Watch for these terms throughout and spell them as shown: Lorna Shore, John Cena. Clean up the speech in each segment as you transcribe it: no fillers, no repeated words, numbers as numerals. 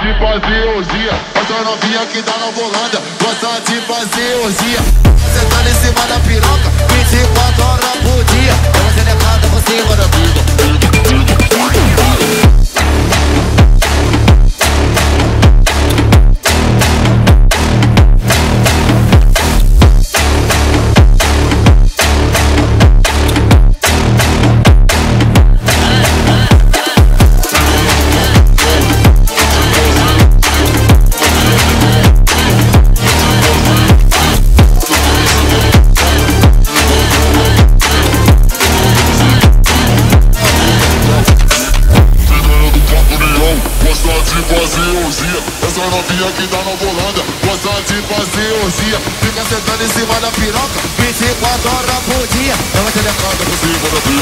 de fazer ousia. Outra novinha que tá na volanda, gosta de fazer ousia. Você tá em cima da piroca, 24 horas por dia. Ela delegada, você mora vivo. Que tá na volanda, gosta de fazer orgia. Fica sentando em cima da piroca, 24 horas por dia. Ela te levanta por cima da floor.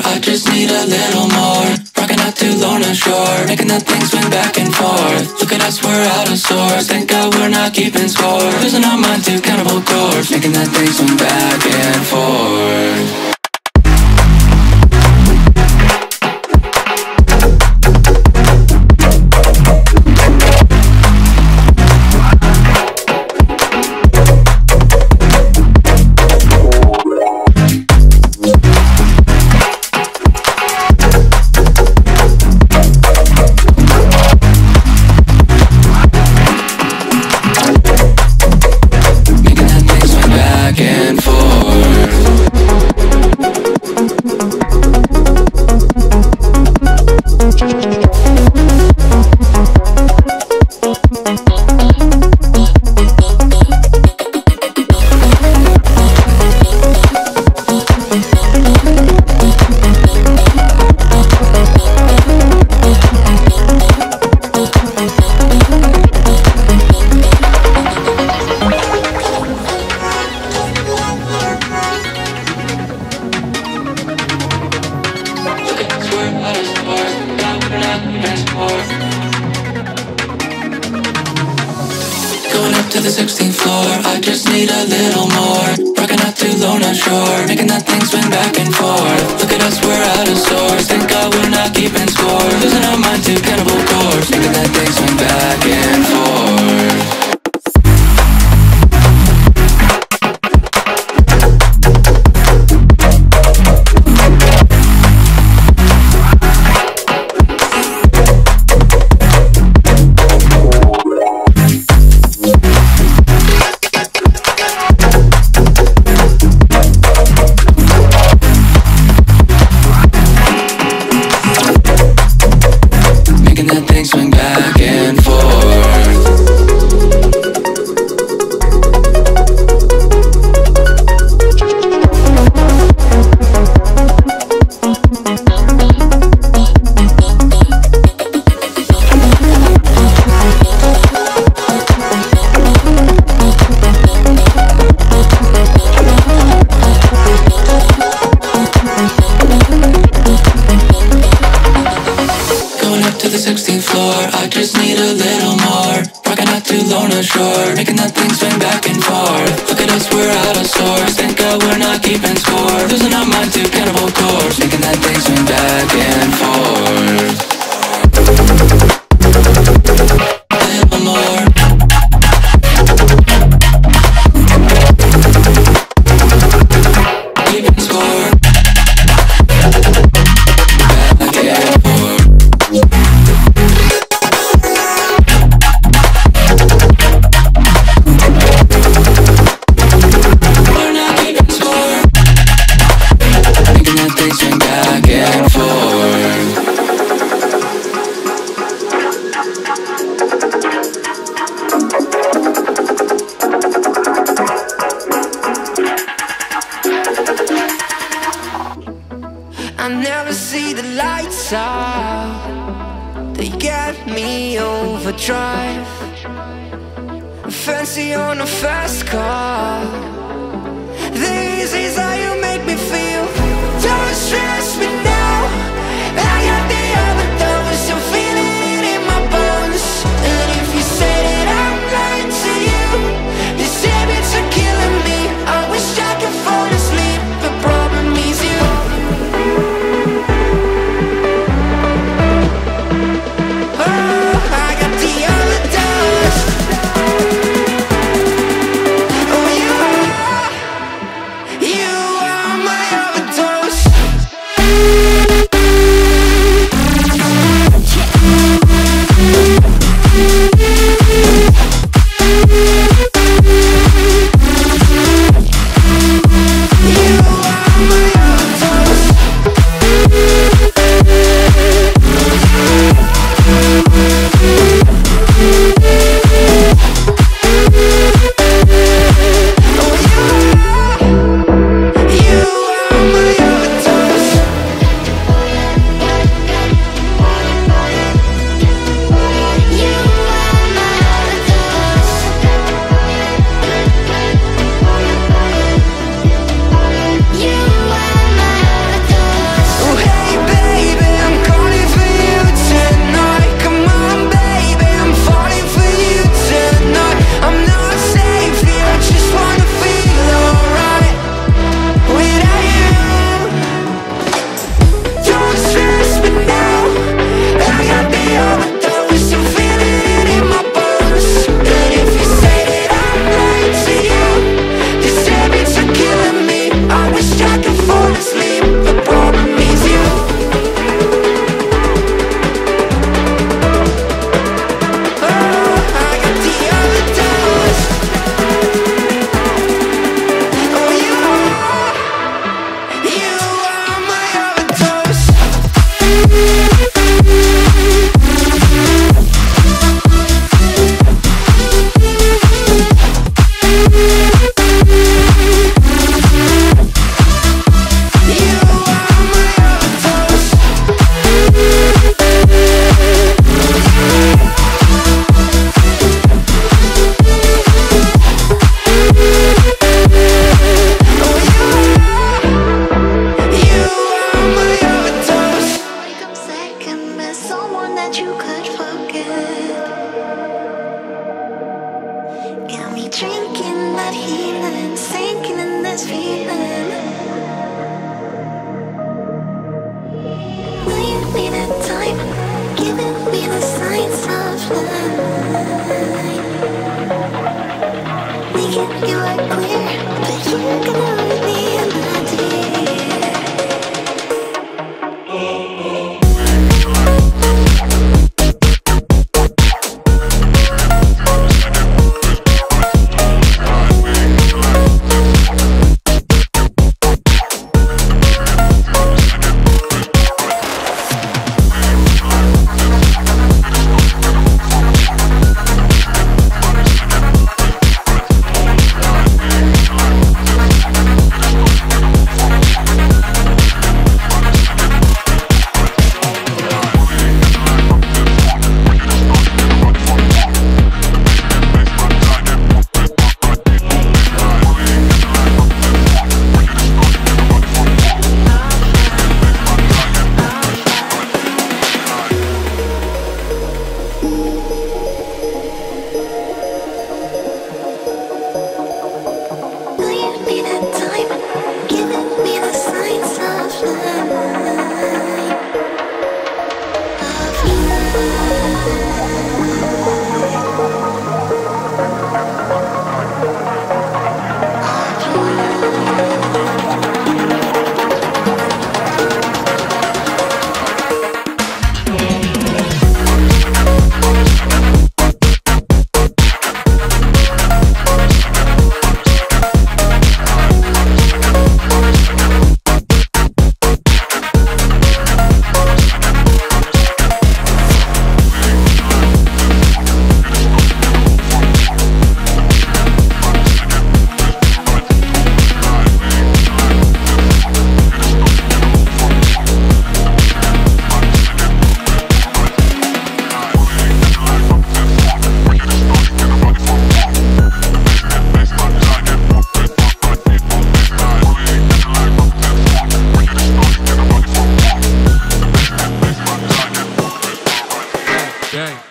I just need a little more. Rocking out to Lorna Shore, making that thing swing back and forth. Look at us, we're out of sorts. Thank God we're not keeping score. Losing our mind to cannibal corpse, making that thing swing back and forth. style, they get me overdrive. Fancy on a fast car, this is how you make me feel. Don't stress me now, I got the overdose. I'm feeling it in my bones, and if you say that I'm lying to you, these habits are killing me. I wish I could fall asleep, the problem is you. Oh, I got the overdose.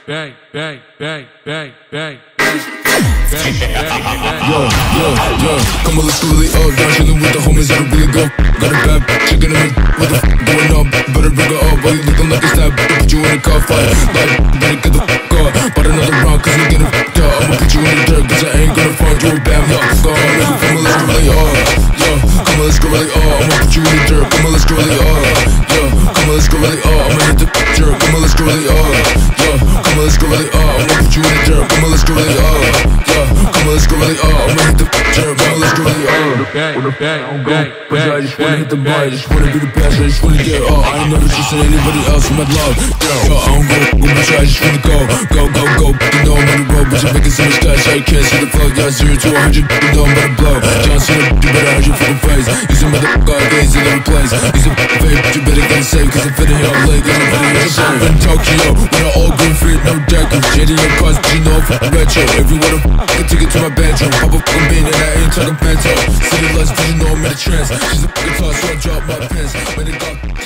bang, bang, bang, bang, bang, bang. Yo, come on, let's do it all. Down chillin' with the homies, everybody go. Got a bad chick in the hood, what the f*** going on? Better bring her up while you lookin' like a stab. Put you in a car, fire, like, better get the f*** off. Bought another round, cause I'm getting f***ed up. I'ma put you in the dirt, cause I ain't gonna find you a damn hell. Go on, come on, let's go really hard. Yo, come on, let's go really hard. I'ma put you in the dirt, come on, let's go really hard. Yo, come on, let's go really hard. I'ma hit the f*** jerk, come on, let's go really hard. Yo, come on, let's go really hard. I'ma put you in the dirt, come on, let's go really hard. Come on, let's go really hard. I'ma hit the picture, bro. Let's go really hard. On the back, I'm going. Cause I just wanna hit the bar. I just wanna be the best. I just wanna get off. I ain't never trusted anybody else with my love. Yo, I don't go, bitch. I just wanna go. Go, go, go. You know I'm on the road, bitch. I'm making so much cash. I can't see the flow. Yeah, 0 to 100. You know I'm about to blow. John Cena, you better hide your fucking face. He's a motherfucker. He's in every place. He's a fucking fake, but you better get safe. Cause I'm fitting here all late. Cause I'm fitting here safe. In Tokyo, when I all go free, no jackets. Shady on cars, but you know I'm fucking retro. Everyone I'm I can take it to my bedroom. Pop a fucking bean and I ain't talking pants. See the lust, but you know I'm in a trance. She's a fucking toss, so I drop my pants. When it got